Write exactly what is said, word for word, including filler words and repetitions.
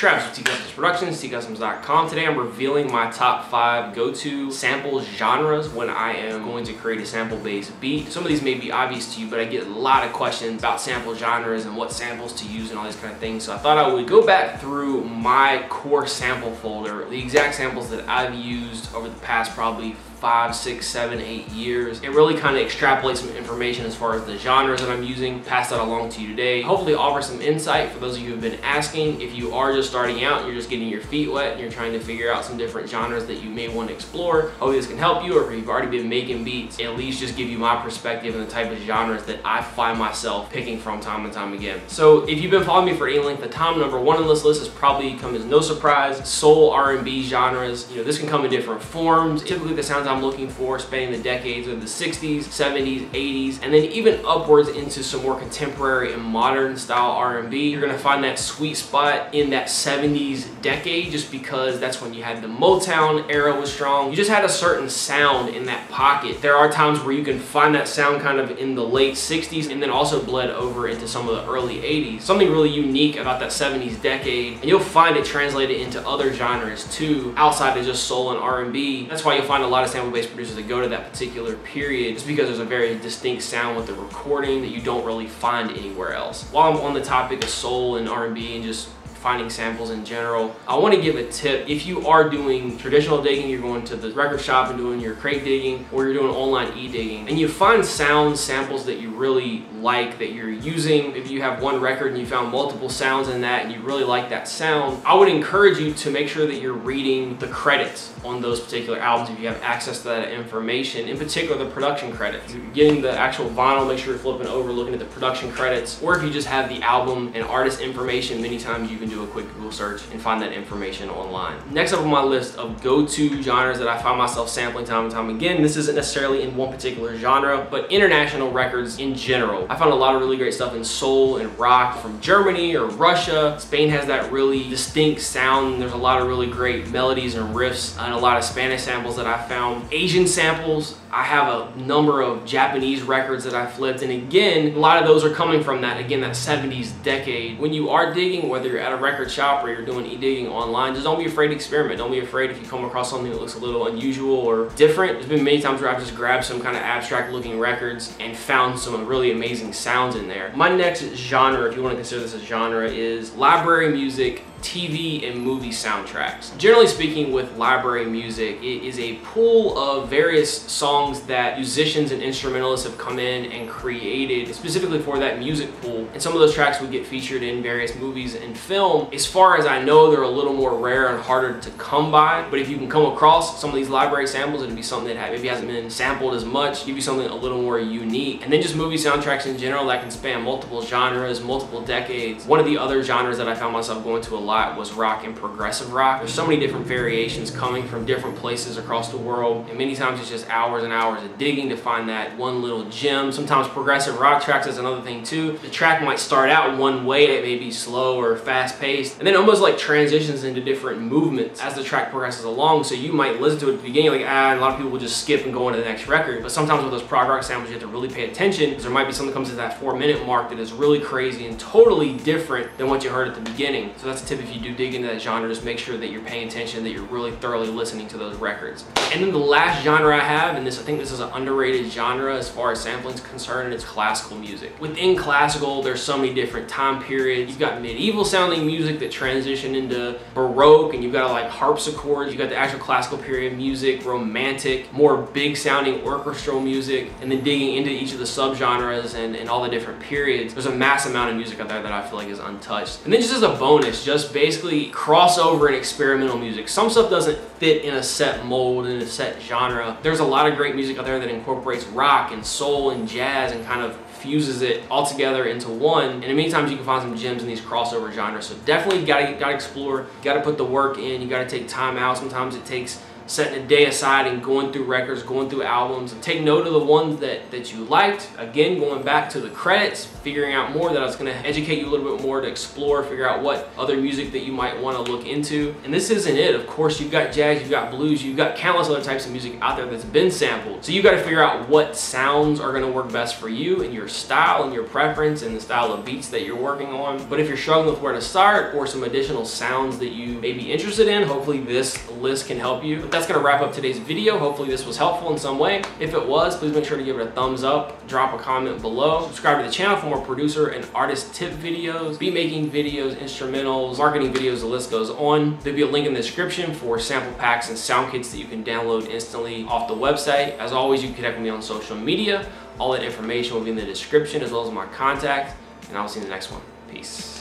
Travis with T Customs Productions, t customs dot com. Today I'm revealing my top five go-to sample genres when I am going to create a sample-based beat. Some of these may be obvious to you, but I get a lot of questions about sample genres and what samples to use and all these kind of things. So I thought I would go back through my core sample folder, the exact samples that I've used over the past probably five, six, seven, eight years. It really kind of extrapolates some information as far as the genres that I'm using, pass that along to you today. Hopefully offer some insight for those of you who've been asking. If you are just starting out and you're just getting your feet wet and you're trying to figure out some different genres that you may want to explore, hopefully this can help you. Or if you've already been making beats, at least just give you my perspective and the type of genres that I find myself picking from time and time again. So if you've been following me for any length of time, number one on this list has probably come as no surprise, soul R and B genres. You know, this can come in different forms. Typically the sounds I'm looking for spanning the decades of the sixties, seventies, eighties, and then even upwards into some more contemporary and modern style R and B. You're gonna find that sweet spot in that seventies decade just because that's when you had the Motown era was strong. You just had a certain sound in that pocket. There are times where you can find that sound kind of in the late sixties and then also bled over into some of the early eighties. Something really unique about that seventies decade, and you'll find it translated into other genres too outside of just soul and R and B. That's why you'll find a lot of sample-based producers that go to that particular period just because there's a very distinct sound with the recording that you don't really find anywhere else. While I'm on the topic of soul and R and B and just finding samples in general, I want to give a tip. If you are doing traditional digging, you're going to the record shop and doing your crate digging, or you're doing online e-digging, and you find sound samples that you really like that you're using. If you have one record and you found multiple sounds in that and you really like that sound, I would encourage you to make sure that you're reading the credits on those particular albums if you have access to that information, in particular the production credits. If you're getting the actual vinyl, make sure you're flipping over, looking at the production credits, or if you just have the album and artist information, many times you can do a quick Google search and find that information online. Next up on my list of go-to genres that I find myself sampling time and time again, this isn't necessarily in one particular genre, but international records in general. I found a lot of really great stuff in soul and rock from Germany or Russia. Spain has that really distinct sound. There's a lot of really great melodies and riffs and a lot of Spanish samples that I found. Asian samples, I have a number of Japanese records that I flipped, and again, a lot of those are coming from that, again, that seventies decade. When you are digging, whether you're at a record shop or you're doing e-digging online, just don't be afraid to experiment. Don't be afraid if you come across something that looks a little unusual or different. There's been many times where I've just grabbed some kind of abstract looking records and found some really amazing sounds in there. My next genre, if you want to consider this a genre, is library music, T V and movie soundtracks. Generally speaking, with library music, it is a pool of various songs that musicians and instrumentalists have come in and created specifically for that music pool. And some of those tracks would get featured in various movies and film. As far as I know, they're a little more rare and harder to come by, but if you can come across some of these library samples, it'd be something that maybe hasn't been sampled as much, give you something a little more unique. And then just movie soundtracks in general that can span multiple genres, multiple decades. One of the other genres that I found myself going to a lot was rock and progressive rock. There's so many different variations coming from different places across the world, and many times it's just hours and hours of digging to find that one little gem. Sometimes progressive rock tracks is another thing too. The track might start out one way, it may be slow or fast paced, and then almost like transitions into different movements as the track progresses along. So you might listen to it at the beginning like, ah, and a lot of people will just skip and go into the next record. But sometimes with those prog rock samples you have to really pay attention because there might be something that comes to that four minute mark that is really crazy and totally different than what you heard at the beginning. So that's a tip. If you do dig into that genre, just make sure that you're paying attention, that you're really thoroughly listening to those records. And then the last genre I have, and this I think this is an underrated genre as far as sampling is concerned, it's classical music. Within classical, there's so many different time periods. You've got medieval sounding music that transitioned into Baroque, and you've got like harpsichords, you've got the actual classical period music, romantic, more big sounding orchestral music, and then digging into each of the subgenres and, and all the different periods. There's a mass amount of music out there that I feel like is untouched. And then just as a bonus, just basically crossover and experimental music. Some stuff doesn't fit in a set mold, in a set genre. There's a lot of great music out there that incorporates rock and soul and jazz and kind of fuses it all together into one. And many times you can find some gems in these crossover genres. So definitely gotta, gotta explore, gotta put the work in, you gotta take time out. Sometimes it takes setting a day aside and going through records, going through albums, and take note of the ones that, that you liked. Again, going back to the credits, figuring out more that I was gonna educate you a little bit more to explore, figure out what other music that you might wanna look into. And this isn't it. Of course, you've got jazz, you've got blues, you've got countless other types of music out there that's been sampled. So you've gotta figure out what sounds are gonna work best for you and your style and your preference and the style of beats that you're working on. But if you're struggling with where to start or some additional sounds that you may be interested in, hopefully this list can help you. But that's going to wrap up today's video. Hopefully this was helpful in some way. If it was, please make sure to give it a thumbs up, drop a comment below, subscribe to the channel for more producer and artist tip videos, beat making videos, instrumentals, marketing videos, the list goes on. There'll be a link in the description for sample packs and sound kits that you can download instantly off the website. As always, you can connect with me on social media. All that information will be in the description as well as my contact, and I'll see you in the next one. Peace.